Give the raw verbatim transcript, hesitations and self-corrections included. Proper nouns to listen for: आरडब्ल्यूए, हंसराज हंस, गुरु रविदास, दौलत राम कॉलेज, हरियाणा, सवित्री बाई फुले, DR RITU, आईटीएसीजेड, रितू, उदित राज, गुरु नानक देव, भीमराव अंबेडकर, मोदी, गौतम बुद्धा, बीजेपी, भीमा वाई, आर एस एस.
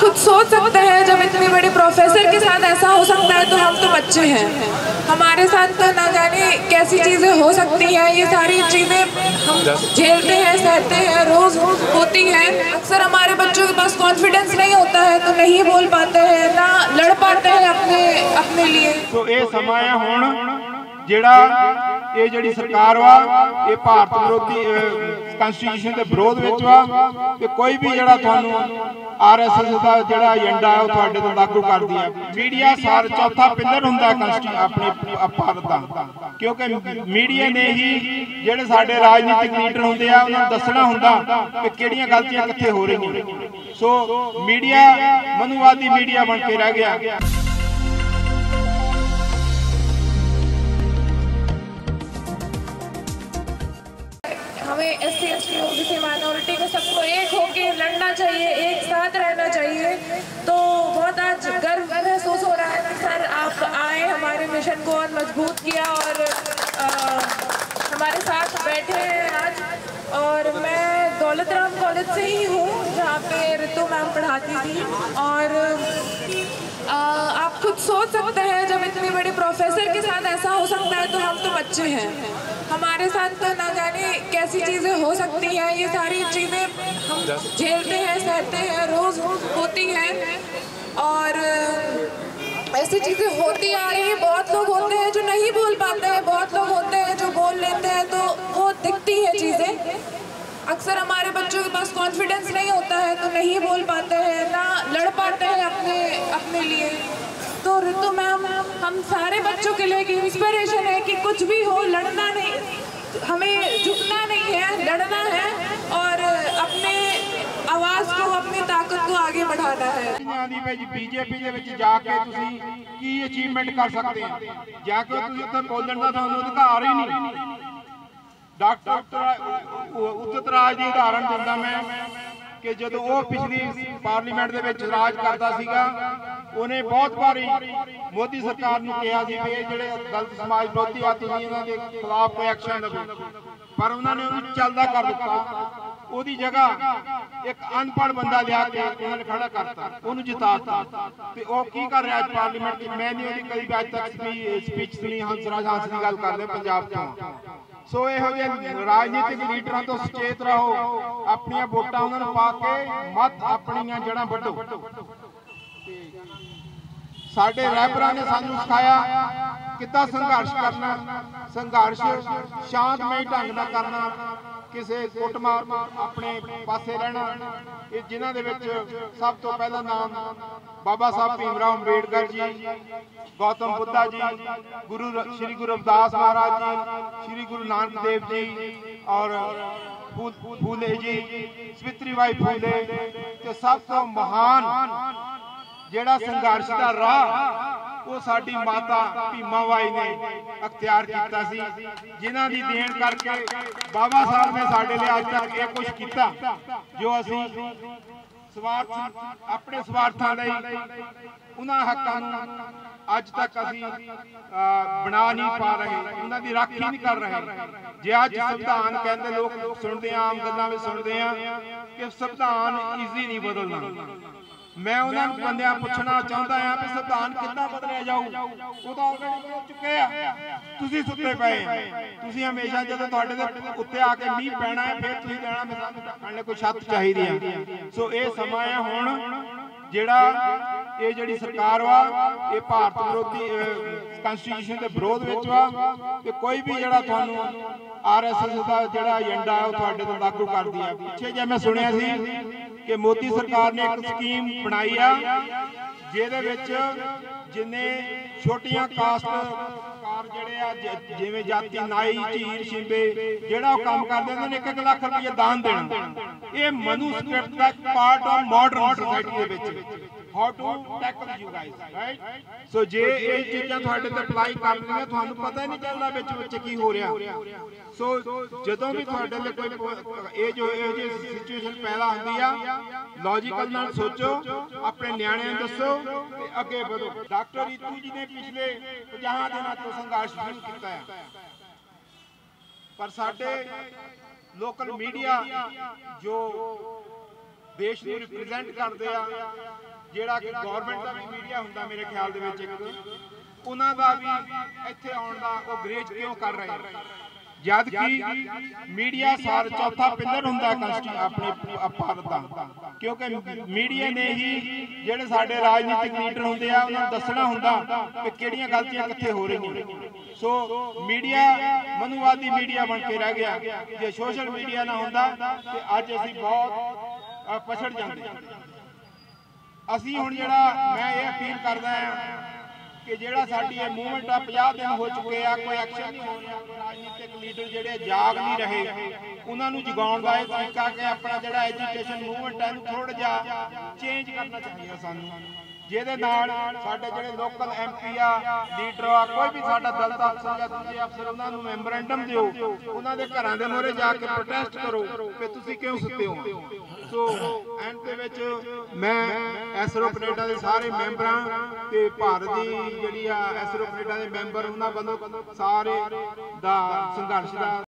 खुद सोच सकते हैं जब इतने बड़े प्रोफेसर के साथ ऐसा हो सकता है तो हम तो बच्चे हैं, हमारे साथ तो ना जाने कैसी चीज़ें हो सकती हैं। ये सारी चीज़ें हम झेलते हैं, सहते हैं, रोज़ होती हैं। अक्सर हमारे बच्चों के पास कॉन्फिडेंस नहीं होता है तो नहीं बोल पाते हैं, ना लड़ पाते हैं अपने अपने लिए। तो ये समय होना जेड़ा ये जड़ी सरकार वा ये भारत विरोधी कॉन्स्टिट्यूशन के विरोध में वा, कोई भी जड़ा थानू आर एस एस का जड़ा एजेंडा है वो तो लागू कर दिया। मीडिया सार चौथा पिलर होंगे अपने भारत का, क्योंकि मीडिया ने ही जेडे साडे राजनीतिक लीडर होंगे उन्होंने दसना होंगे कि किहड़ियां गलतियां कित्थे हो रही हैं। सो मीडिया मनुवादी मीडिया बन के रह गया। हमें S C S T O B C minority को सबको एक होके लड़ना चाहिए, एक साथ रहना चाहिए। तो बहुत आज गर्व महसूस हो रहा है कि सर आप आए, हमारे मिशन को और मजबूत किया और आ, हमारे साथ बैठे हैं आज। और मैं दौलत राम कॉलेज से ही हूँ जहाँ पे रितू मैम पढ़ाती थी। और आ, आप खुद सोच सकते हैं जब इतने बड़े प्रोफेसर के साथ ऐसा हो सकता है तो हम तो बच्चे हैं, हमारे साथ तो ना जाने कैसी चीज़ें हो सकती हैं। ये सारी चीज़ें हम झेलते हैं, सहते हैं, रोज़ होती हैं और ऐसी चीज़ें होती आ रही हैं। बहुत लोग होते हैं जो नहीं बोल पाते हैं, बहुत लोग होते हैं जो बोल लेते हैं, तो वो दिखती हैं चीज़ें। अक्सर हमारे बच्चों के पास कॉन्फिडेंस नहीं होता है तो नहीं बोल पाते हैं, ना लड़ पाते हैं अपने अपने लिए। तो रितू मैम हम सारे बच्चों के लिए एक इंस्पिरेशन है कि कुछ भी हो लड़ना नहीं, हमें झुकना नहीं है, लड़ना है और अपने आवाज़ को, अपनी ताकत को आगे बढ़ाना है। बीजेपी के विच जाके तुसीं की अचीवमेंट कर सकते हो, जाके तुसीं उत्थे बोलण दा तुहानूं अधिकार ही नहीं। डॉक्टर उदित राज दी उदाहरण दिंदा मैं कि जदों वो पिछली पार्लीमेंट दे विच राज करदा सीगा, उन्हें बहुत बारी मोदी सरकार ने कहा कि जोड़े दलित समाज विरोधी आ तुम के खिलाफ कोई एक्शन लो, पर उन्होंने उन्होंने चलदा कर दिता। उसकी जगह एक अनपढ़ बंदा लिया के उन्होंने खड़ा करता, उन्होंने जिताता। तो वह की कर रहा है पार्लीमेंट की? मैं नहीं उन्हें कभी अज तक स्पीच सुनी। हंसराज हंस की गल कर रहे पंजाब तो। सो यहो राजनीतिक लीडर तो सचेत रहो, अपन वोटा उन्होंने पा के मत अपन जड़ा वढो। साडे रैपरां ने सानू सिखाया किद्दां संघर्ष करना, संघर्ष शांतमई ढंग नाल करना, किसी कुटमार अपने पासे रहना। ये जिन्हां दे विच सब तो पहला नाम बाबा साहब भीमराव अंबेडकर जी, गौतम बुद्धा जी, गुरु श्री गुरु रविदास महाराज जी, श्री गुरु नानक देव जी और फूले जी, सवित्री बाई फुले। तो सब तो महान जेड़ा संघर्ष का राह वो साडी माता भीमा वाई ने अख्तियार किया, जिन्हां दी देन करके बाबा साहब ने साडे लिए अज तक ये कुछ किया जो असी स्वार्थ अपने स्वार्थां लई उन्हां हक्कां अज तक असी बना नहीं पा रहे, उन्हां दी राखी नहीं कर रहे। जे अज संविधान कहते लोग सुनते हैं, आम गल्लां विच सुनते हैं कि संविधान ईजी नहीं बदलना। मैं उन्होंने बंद पूछना चाहता हाँ कि संविधान कितना बदलिया जाऊ, वो तो ऑलरेडी बदल चुके हैं, तुसीं सुते पए। तुसीं हमेशा जदों तुहाडे उत्ते आके मींह पैना है फिर तुसीं कहना मैं कहने कोई छत चाहिदी है। सो ये समय है हुण जिहड़ा ये जिहड़ी सरकार वा ये भारत विरोधी कॉन्स्टिट्यूशन के विरोध में वा, कोई भी जिहड़ा तुहानूं आर एस एस का जिहड़ा एजेंडा है वो तुहाडे ते लागू कर दिया। पिछे जे मैं सुनिया सी कि मोदी सरकार ने एक स्कीम बनाई है जिहदे विच जिन्ने छोटियां कास्ट कार जिवें जाति नाई झीर शिंबे जिहड़ा वो काम करदे उन्होंने एक एक लाख रुपया दान देना। ये मनु स्क्रिप्ट का part of modern society they which how to tackle you guys right. So जे ये चीज़ां तुहाडे ते अप्लाई कर लईआं तुहानूं पता ही नहीं चलदा विच विच की हो रहा। सो जदों भी तुहाडे लई कोई ये जो ये जी सिचुएशन पैदा हुंदी आ, लॉजिकल नाल सोचो, अपने न्याणिआं नूं दसो ते अगे बढ़ो। डॉक्टर रितू जी ने पिछले पचास दिनां तों संघर्ष शुरू कीता है, पर साडे लोकल मीडिया जो देश को रिप्रजेंट करते हैं, जोड़ा कि गौरमेंट का भी मीडिया होंगे मेरे ख्याल उन्होंने का भी इतने आने का वो ग्रेज क्यों कर रहे हैं, जबकि मीडिया सार चौथा पिलर होंगे अपने भारत का, क्योंकि मीडिया ने ही जोड़े साडे राजनीतिक लीडर होंगे उन्होंने दसना होंगे कि किहड़ियां गलतियां कित्थे हो रही हैं। सो मीडिया मनुवादी मीडिया बन के रह गया, जो सोशल मीडिया ना होंदा तो अज असीं बहुत पछड़ जाते। असीं हुण जिहड़ा मैं ये अपील करदा हां कि जिहड़ा साडी ये मूवमेंट आ पचास दिन हो चुके आ, कोई एक्शन नहीं हो रहा, राजनीतिक लीडर जिहड़े जाग नहीं रहे उन्हां नूं जगाउण दा इह तरीका कि अपना जिहड़ा एजुकेशन मूवमेंट है थोड़ा जिहा चेंज करना चाहिए सानूं, जिहदे नाल साडे जिहड़े लोकल एमपी आ लीडर आ कोई भी साडा दल दा अफसर या दूजे अफसर उन्हां नूं मैमोरेंडम दिओ, उन्हां दे घरां दे मूहरे जा के प्रोटेस्ट करो कि तुसीं क्यों सुत्ते हो। सो एंड दे विच मैं एसरो कनेडा दे सारे मैंबरां ते भारत दी ਜਿਹੜੀ ਆ ਐਸਰੋ ਕੈਨੇਡਾ ਦੇ ਮੈਂਬਰ ਉਹਨਾਂ ਵੱਲੋਂ ਸਾਰੇ ਦਾ ਸੰਘਰਸ਼ ਦਾ